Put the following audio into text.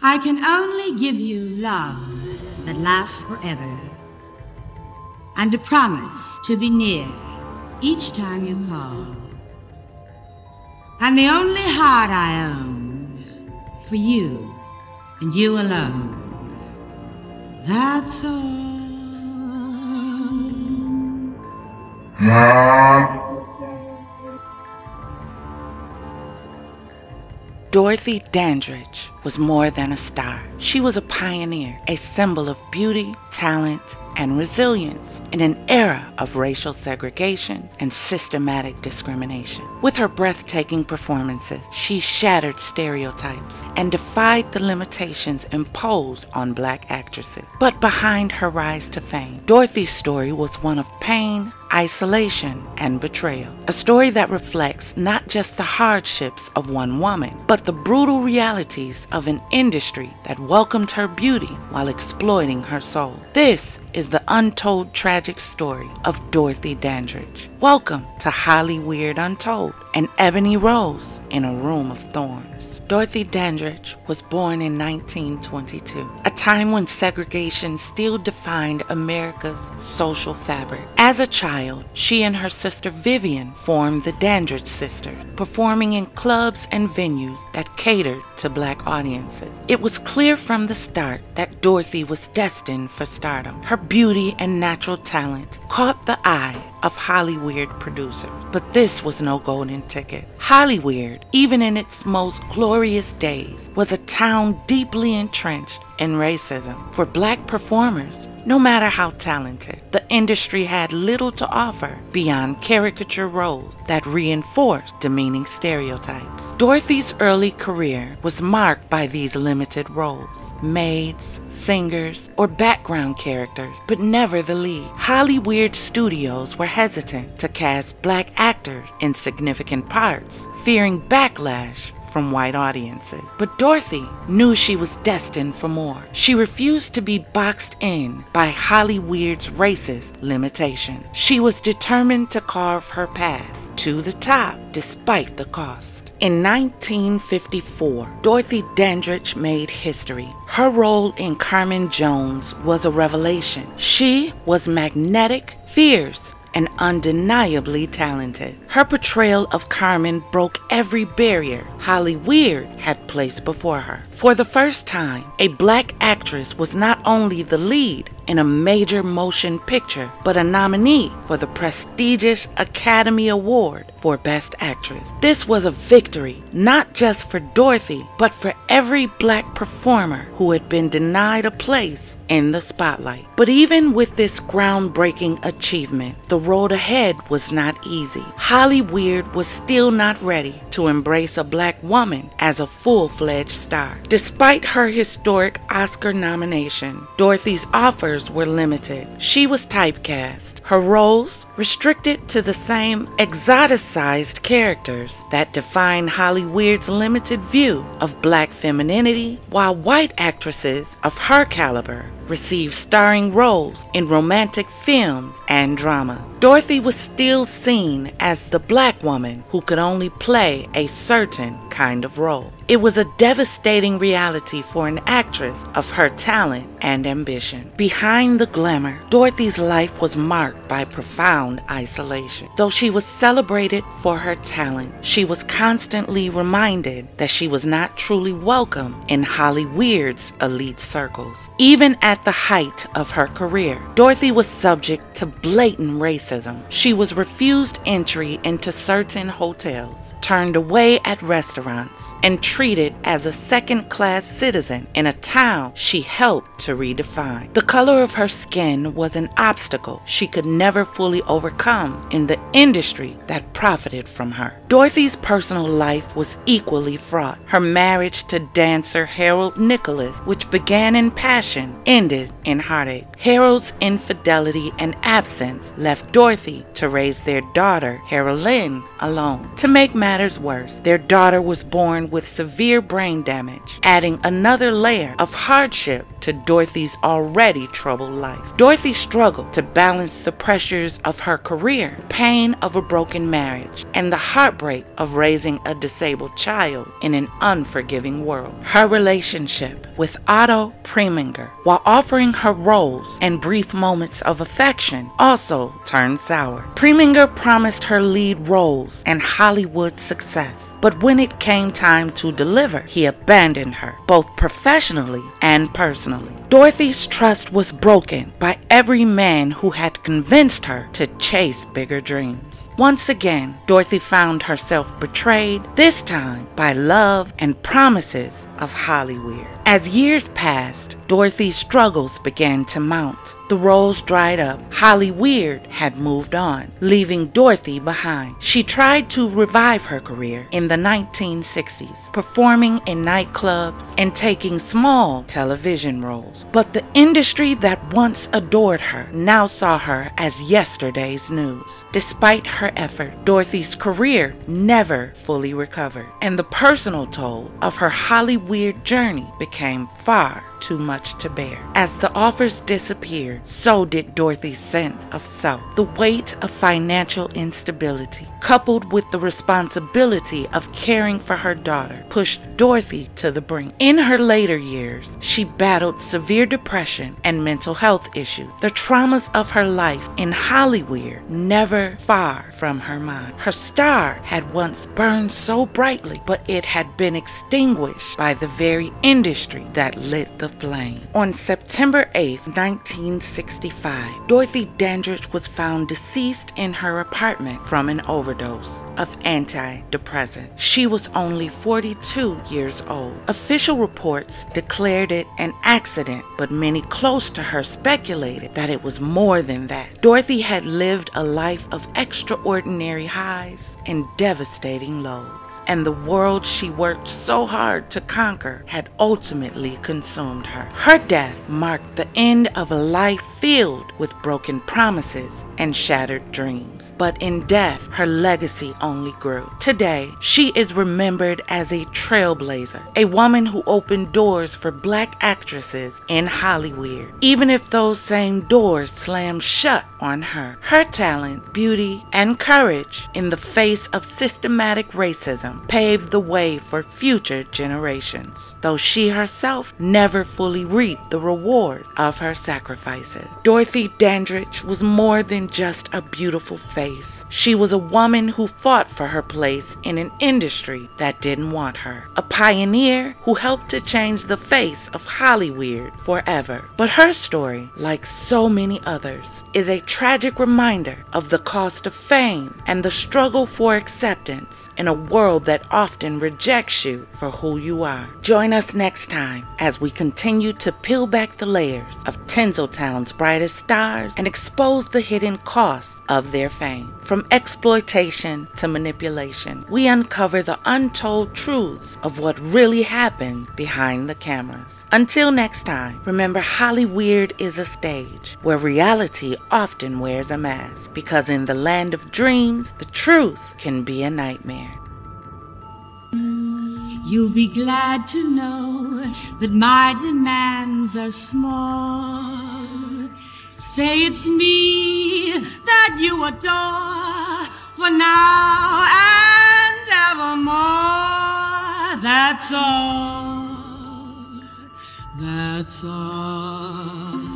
I can only give you love that lasts forever, and a promise to be near each time you call. And the only heart I own for you and you alone. That's all. Dorothy Dandridge was more than a star. She was a pioneer, a symbol of beauty, talent, and resilience in an era of racial segregation and systematic discrimination. With her breathtaking performances, she shattered stereotypes and defied the limitations imposed on Black actresses. But behind her rise to fame, Dorothy's story was one of pain, isolation, and betrayal. A story that reflects not just the hardships of one woman, but the brutal realities of an industry that welcomed her beauty while exploiting her soul. This is the untold tragic story of Dorothy Dandridge. Welcome to Hollyweird Untold, an ebony rose in a room of thorns. Dorothy Dandridge was born in 1922, a time when segregation still defined America's social fabric. As a child, she and her sister Vivian formed the Dandridge Sisters, performing in clubs and venues that catered to Black audiences. It was clear from the start that Dorothy was destined for stardom. Her beauty and natural talent caught the eye of Hollyweird producers. But this was no golden ticket. Hollyweird, even in its most glorious days, was a town deeply entrenched in racism. For Black performers, no matter how talented, the industry had little to offer beyond caricature roles that reinforced demeaning stereotypes. Dorothy's early career was marked by these limited roles: maids, singers, or background characters, but never the lead. Hollyweird studios were hesitant to cast Black actors in significant parts, fearing backlash from white audiences. But Dorothy knew she was destined for more. She refused to be boxed in by Hollyweard's racist limitations. She was determined to carve her path to the top, despite the cost. In 1954, Dorothy Dandridge made history. Her role in Carmen Jones was a revelation. She was magnetic, fierce, and undeniably talented. Her portrayal of Carmen broke every barrier Hollyweird had placed before her. For the first time, a Black actress was not only the lead in a major motion picture, but a nominee for the prestigious Academy Award for Best Actress. This was a victory, not just for Dorothy, but for every Black performer who had been denied a place in the spotlight. But even with this groundbreaking achievement, the road ahead was not easy. Hollyweird was still not ready to embrace a Black woman as a full-fledged star. Despite her historic Oscar nomination, Dorothy's offers were limited. She was typecast, her roles restricted to the same exoticized characters that define Hollyweir's limited view of Black femininity, while white actresses of her caliber received starring roles in romantic films and drama. Dorothy was still seen as the Black woman who could only play a certain kind of role. It was a devastating reality for an actress of her talent and ambition. Behind the glamour, Dorothy's life was marked by profound isolation. Though she was celebrated for her talent, she was constantly reminded that she was not truly welcome in Hollyweir's elite circles. Even at the height of her career, Dorothy was subject to blatant racism. She was refused entry into certain hotels, turned away at restaurants, and treated as a second-class citizen in a town she helped to redefine. The color of her skin was an obstacle she could never fully overcome in the industry that profited from her. Dorothy's personal life was equally fraught. Her marriage to dancer Harold Nicholas, which began in passion, ended wounded in heartache. Harold's infidelity and absence left Dorothy to raise their daughter, Harolyn, alone. To make matters worse, their daughter was born with severe brain damage, adding another layer of hardship to Dorothy's already troubled life. Dorothy struggled to balance the pressures of her career, pain of a broken marriage, and the heartbreak of raising a disabled child in an unforgiving world. Her relationship with Otto Preminger, while offering her roles and brief moments of affection, also turned sour. Preminger promised her lead roles and Hollywood success, but when it came time to deliver, he abandoned her, both professionally and personally. Dorothy's trust was broken by every man who had convinced her to chase bigger dreams. Once again, Dorothy found herself betrayed, this time by love and promises of Hollyweird. As years passed, Dorothy's struggles began to mount. The roles dried up. Hollyweird had moved on, leaving Dorothy behind. She tried to revive her career in the 1960s, performing in nightclubs and taking small television roles. But the industry that once adored her now saw her as yesterday's news. Despite her effort, Dorothy's career never fully recovered, and the personal toll of her Hollyweird journey became far too much to bear. As the offers disappeared, so did Dorothy's sense of self. The weight of financial instability, coupled with the responsibility of caring for her daughter, pushed Dorothy to the brink. In her later years, she battled severe depression and mental health issues. The traumas of her life in Hollyweird never far from her mind. Her star had once burned so brightly, but it had been extinguished by the very industry that lit the flame. On September 8, 1965, Dorothy Dandridge was found deceased in her apartment from an overdose of antidepressants. She was only 42 years old. Official reports declared it an accident, but many close to her speculated that it was more than that. Dorothy had lived a life of extraordinary highs and devastating lows, and the world she worked so hard to conquer had ultimately consumed her. Her death marked the end of a life filled with broken promises and shattered dreams. But in death, her legacy only grew. Today, she is remembered as a trailblazer, a woman who opened doors for black actresses in Hollywood, even if those same doors slammed shut on her. Her talent, beauty, and courage in the face of systematic racism paved the way for future generations, though she herself never fully reaped the reward of her sacrifices. Dorothy Dandridge was more than just a beautiful face. She was a woman who fought for her place in an industry that didn't want her, a pioneer who helped to change the face of Hollywood forever. But her story, like so many others, is a tragic reminder of the cost of fame and the struggle for acceptance in a world that often rejects you for who you are. Join us next time as we continue to peel back the layers of Tinseltown's brightest stars and expose the hidden costs of their fame. From exploitation to manipulation, we uncover the untold truths of what really happened behind the cameras. Until next time, remember, Hollyweird is a stage where reality often wears a mask, because in the land of dreams, the truth can be a nightmare. You'll be glad to know that my demands are small. Say it's me that you adore for now and evermore. That's all. That's all.